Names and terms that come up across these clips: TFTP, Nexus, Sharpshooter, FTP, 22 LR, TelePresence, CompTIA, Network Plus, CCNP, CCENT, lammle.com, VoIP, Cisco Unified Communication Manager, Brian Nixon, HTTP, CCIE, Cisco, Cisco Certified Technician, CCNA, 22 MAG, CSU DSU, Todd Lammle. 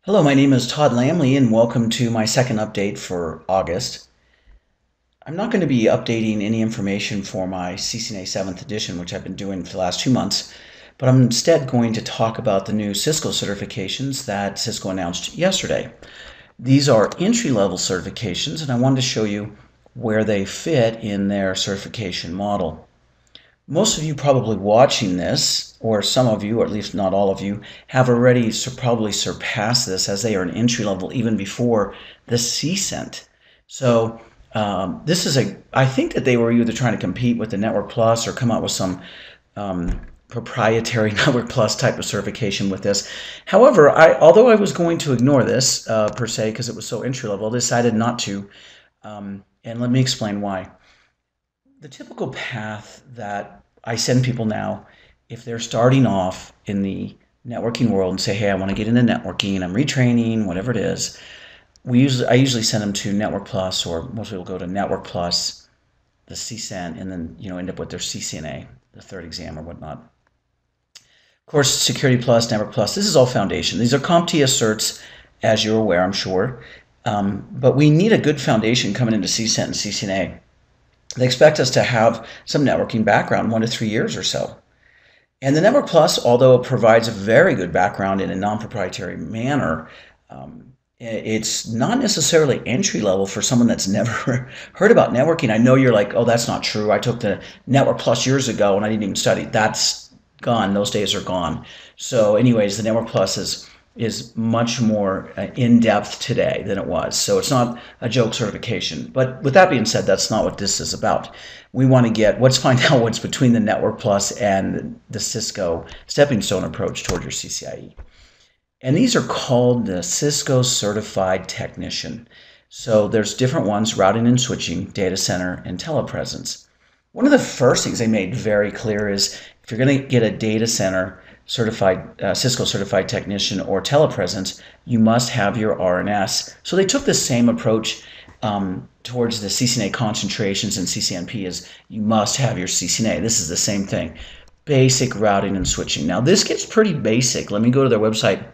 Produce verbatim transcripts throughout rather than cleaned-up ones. Hello, my name is Todd Lammle and welcome to my second update for August. I'm not going to be updating any information for my C C N A seventh edition, which I've been doing for the last two months, but I'm instead going to talk about the new Cisco certifications that Cisco announced yesterday. These are entry-level certifications, and I wanted to show you where they fit in their certification model. Most of you probably watching this, or some of you, or at least not all of you, have already probably surpassed this as they are an entry-level even before the C C E N T. So um, this is a, I think that they were either trying to compete with the Network Plus or come out with some um, proprietary Network Plus type of certification with this. However, I, although I was going to ignore this uh, per se because it was so entry level, I decided not to, um, and let me explain why. The typical path that I send people now, if they're starting off in the networking world and say, hey, I want to get into networking and I'm retraining, whatever it is, we usually, I usually send them to Network Plus, or most people go to Network Plus, the C C N, and then you know end up with their C C N A, the third exam or whatnot. Of course, Security Plus, Network Plus, this is all foundation. These are CompTIA certs, as you're aware, I'm sure. Um, but we need a good foundation coming into C C E N T and C C N A. They expect us to have some networking background, one to three years or so. And the Network Plus, although it provides a very good background in a non-proprietary manner, um, it's not necessarily entry level for someone that's never heard about networking. I know you're like, oh, that's not true. I took the Network Plus years ago and I didn't even study. That's gone. Those days are gone. So anyways, the Network Plus is, is much more in-depth today than it was. So it's not a joke certification. But with that being said, that's not what this is about. We want to get, let's find out what's between the Network Plus and the Cisco stepping stone approach toward your C C I E. And these are called the Cisco Certified Technician. So there's different ones: routing and switching, data center, and telepresence. One of the first things they made very clear is if you're going to get a data center certified, uh, Cisco Certified Technician or telepresence, you must have your R N S. So they took the same approach um, towards the C C N A concentrations and C C N P as you must have your C C N A. This is the same thing. Basic routing and switching. Now this gets pretty basic. Let me go to their website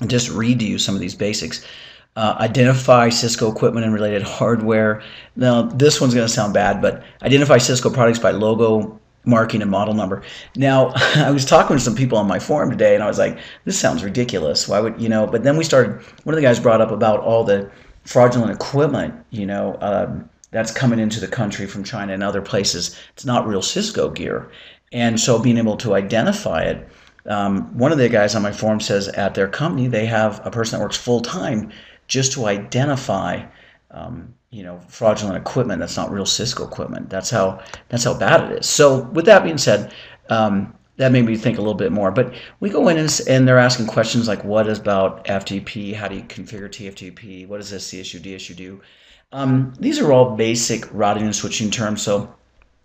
and just read to you some of these basics. Uh, identify Cisco equipment and related hardware. Now, this one's going to sound bad, but identify Cisco products by logo, marking, and model number. Now, I was talking to some people on my forum today, and I was like, this sounds ridiculous. Why would, you know, but then we started, one of the guys brought up about all the fraudulent equipment, you know, um, that's coming into the country from China and other places. It's not real Cisco gear. And so being able to identify it, um, one of the guys on my forum says at their company, they have a person that works full-time just to identify, um, you know, fraudulent equipment that's not real Cisco equipment. That's how that's how bad it is. So with that being said, um, that made me think a little bit more. But we go in and, and they're asking questions like, what is about F T P? How do you configure T F T P? What does this C S U D S U do? Um, these are all basic routing and switching terms. So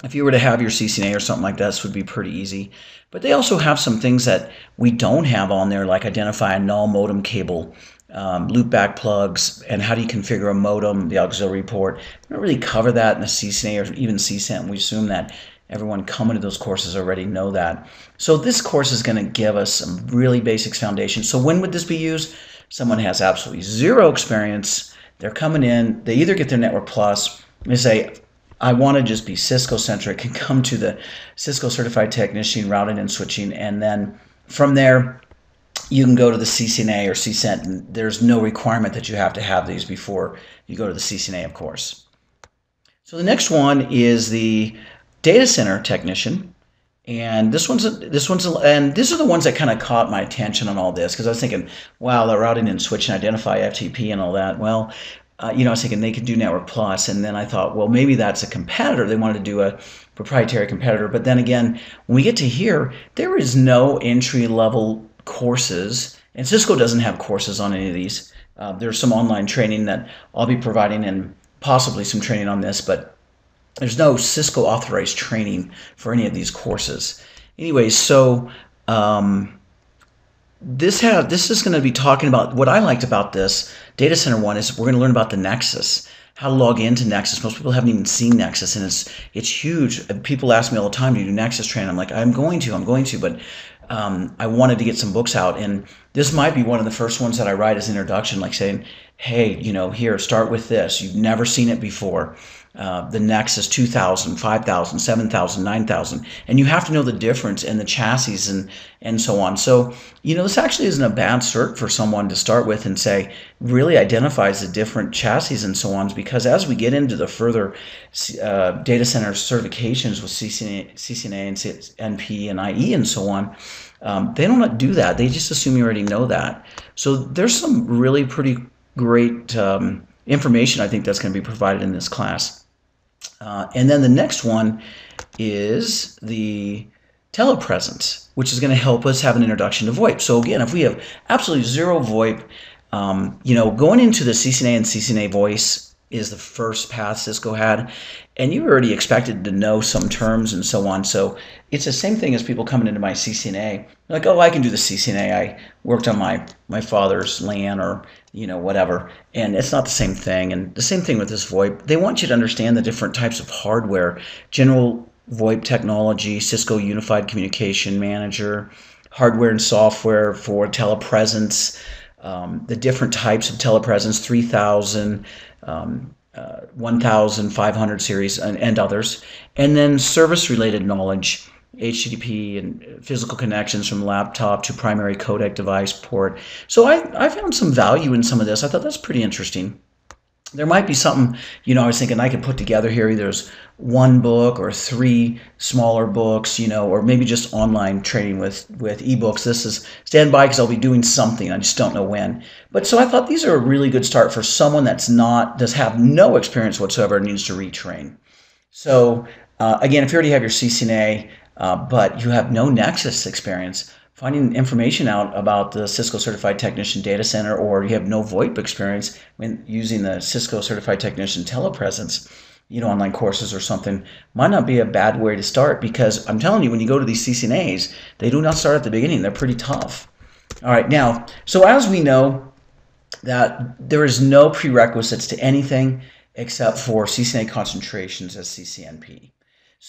if you were to have your C C N A or something like that, this would be pretty easy. But they also have some things that we don't have on there, like identify a null modem cable, Um, loopback plugs, and how do you configure a modem, the auxiliary port. We don't really cover that in the C C N A or even C C E N T. We assume that everyone coming to those courses already know that. So this course is going to give us some really basic foundation. So when would this be used? Someone has absolutely zero experience. They're coming in. They either get their Network Plus and they say, I want to just be Cisco-centric, and come to the Cisco Certified Technician, routing and switching, and then from there, you can go to the C C N A or C C E N T, and there's no requirement that you have to have these before you go to the C C N A, of course. So the next one is the data center technician, and this one's a, this one's a, and these are the ones that kind of caught my attention on all this, because I was thinking, wow, the routing and switching, identify F T P and all that. Well, uh, you know, I was thinking they could do Network Plus, and then I thought, well, maybe that's a competitor. They wanted to do a proprietary competitor, but then again, when we get to here, there is no entry level courses, and Cisco doesn't have courses on any of these. Uh, there's some online training that I'll be providing, and possibly some training on this, but there's no Cisco authorized training for any of these courses. Anyway, so um, this have this is going to be talking about what I liked about this data center one is we're going to learn about the Nexus. how to log into Nexus. Most people haven't even seen Nexus, and it's it's huge. People ask me all the time, do you do Nexus training? I'm like, I'm going to, I'm going to, but um, I wanted to get some books out, and this might be one of the first ones that I write as an introduction, like saying, hey, you know, here, start with this. You've never seen it before. Uh, the Nexus two thousand, five thousand, seven thousand, nine thousand, and you have to know the difference in the chassis and and so on. So, you know, this actually isn't a bad cert for someone to start with and say really identifies the different chassis and so on, because as we get into the further uh, data center certifications with C C N A and N P and I E and so on, um, they don't do that. They just assume you already know that. So there's some really pretty great um, information I think that's going to be provided in this class. Uh, and then the next one is the telepresence, which is going to help us have an introduction to VoIP. So again, if we have absolutely zero VoIP, um, you know, going into the C C N A and C C N A voice is the first path Cisco had, and you already expected to know some terms and so on. So it's the same thing as people coming into my C C N A, like, oh, I can do the C C N A. I worked on my my father's LAN or, you know, whatever. And it's not the same thing. And the same thing with this VoIP. They want you to understand the different types of hardware, general VoIP technology, Cisco Unified Communication Manager, hardware and software for telepresence, um, the different types of telepresence, three thousand, um, uh, fifteen hundred series, and, and others. And then service-related knowledge, H T T P and physical connections from laptop to primary codec device port. So I, I found some value in some of this. I thought that's pretty interesting. There might be something, you know, I was thinking I could put together here either as one book or three smaller books, you know, or maybe just online training with, with ebooks. This is stand by because I'll be doing something. I just don't know when. But so I thought these are a really good start for someone that's not, does have no experience whatsoever and needs to retrain. So uh, again, if you already have your C C N A, Uh, but you have no Nexus experience, finding information out about the Cisco Certified Technician Data Center, or you have no VoIP experience when using the Cisco Certified Technician Telepresence, you know, online courses or something, might not be a bad way to start, because I'm telling you, when you go to these C C N As, they do not start at the beginning. They're pretty tough. All right, now, so as we know that there is no prerequisites to anything except for C C N A concentrations as C C N P.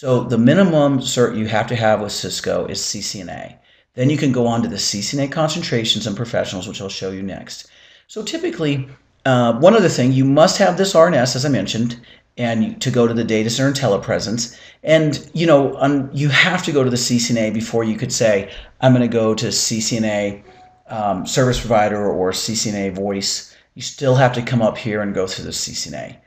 So the minimum cert you have to have with Cisco is C C N A. Then you can go on to the C C N A concentrations and professionals, which I'll show you next. So typically, uh, one other thing, you must have this R N S, as I mentioned, and to go to the data center and telepresence. And, you know, um, you have to go to the C C N A before you could say, I'm going to go to C C N A um, service provider or C C N A voice. You still have to come up here and go through the C C N A.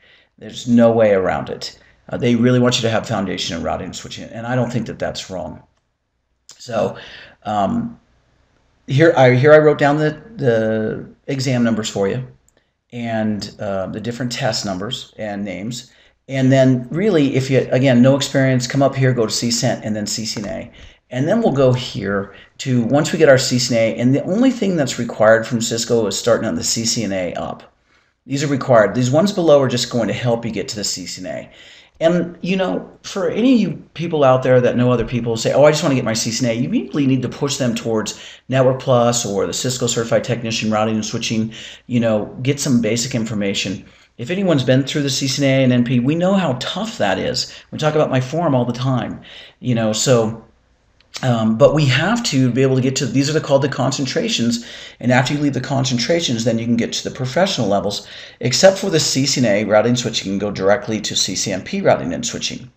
There's no way around it. Uh, they really want you to have foundation and routing and switching, and I don't think that that's wrong. So um, here, I, here I wrote down the, the exam numbers for you, and uh, the different test numbers and names. And then really, if you, again, no experience, come up here, go to C C N T and then C C N A. And then we'll go here to, once we get our C C N A, and the only thing that's required from Cisco is starting on the C C N A up. These are required. These ones below are just going to help you get to the C C N A. And, you know, for any of you people out there that know other people say, oh, I just want to get my C C N A, you really need to push them towards Network Plus or the Cisco Certified Technician Routing and Switching, you know, get some basic information. If anyone's been through the C C N A and N P, we know how tough that is. We talk about my forum all the time, you know, so, um, but we have to be able to get to, these are called the concentrations, and after you leave the concentrations, then you can get to the professional levels, except for the C C N A routing and switching, you can go directly to C C N P routing and switching.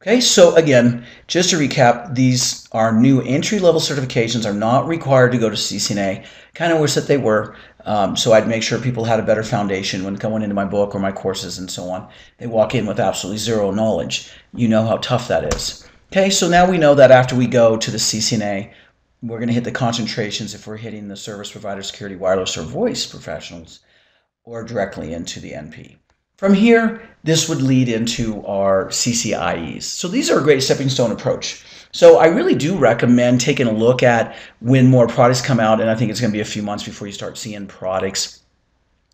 Okay, so again, just to recap, these are new entry-level certifications, are not required to go to C C N A. Kind of wish that they were, um, so I'd make sure people had a better foundation when going into my book or my courses and so on. They walk in with absolutely zero knowledge. You know how tough that is. Okay, so now we know that after we go to the C C N A, we're going to hit the concentrations if we're hitting the service provider, security, wireless, or voice professionals, or directly into the N P. From here, this would lead into our C C I Es. So these are a great stepping stone approach. So I really do recommend taking a look at when more products come out, and I think it's going to be a few months before you start seeing products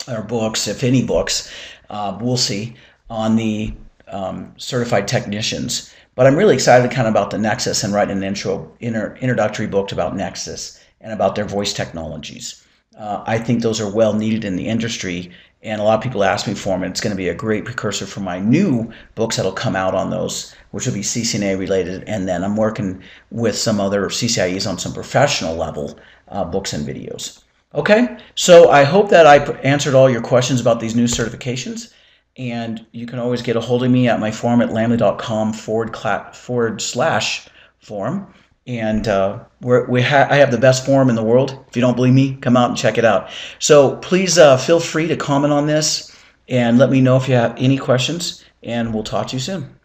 or books, if any books, uh, we'll see, on the um, certified technicians. But I'm really excited kind of about the Nexus and writing an intro, inter, introductory book about Nexus and about their voice technologies. Uh, I think those are well needed in the industry, And a lot of people ask me for them, and it's going to be a great precursor for my new books that'll come out on those, which will be C C N A related. And then I'm working with some other C C I Es on some professional level uh, books and videos. Okay, so I hope that I answered all your questions about these new certifications. And you can always get a hold of me at my forum at lammle.com forward, forward slash forum. And uh, we're, we ha I have the best forum in the world. If you don't believe me, come out and check it out. So please uh, feel free to comment on this and let me know if you have any questions, and we'll talk to you soon.